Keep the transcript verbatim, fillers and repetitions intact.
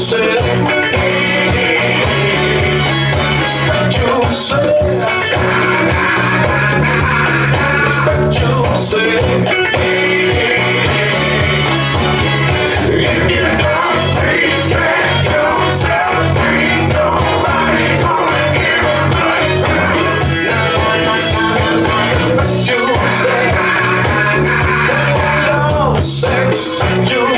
yourself. Respect yourself. Respect yourself. If you don't respect yourself, ain't nobody gonna give a fuck. Respect yourself. Respect yourself.